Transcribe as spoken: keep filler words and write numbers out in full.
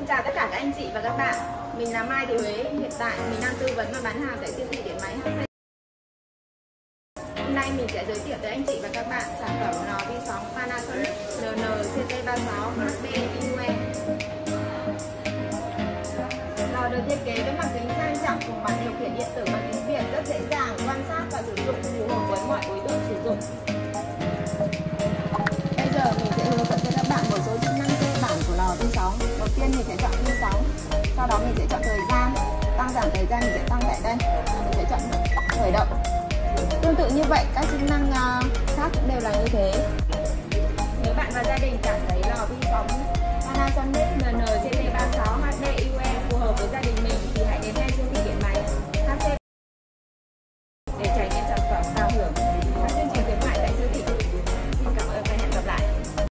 Xin chào tất cả các anh chị và các bạn. Mình là Mai Thị Huế, hiện tại mình đang tư vấn và bán hàng tại siêu thị Điện Máy hát xê. Hôm nay mình sẽ giới thiệu tới anh chị và các bạn sản phẩm lò vi sóng Panasonic N N C T ba sáu H B Y U E. Lò được thiết kế với mặt kính sang trọng cùng bảng điều khiển điện tử và tiếng Việt, rất dễ dàng quan sát và sử dụng phù hợp với mọi đối tượng sử dụng. Bây giờ mình sẽ hướng dẫn cho các bạn một số chức năng cơ bản của lò vi sóng. Đầu tiên mình sẽ chọn vi sóng, sau đó mình sẽ chọn thời gian, tăng giảm thời gian mình sẽ tăng tại đây, mình sẽ chọn khởi động. Tương tự như vậy, các chức năng khác cũng đều là như thế. Nếu bạn và gia đình cảm thấy lò vi sóng Panasonic N N C T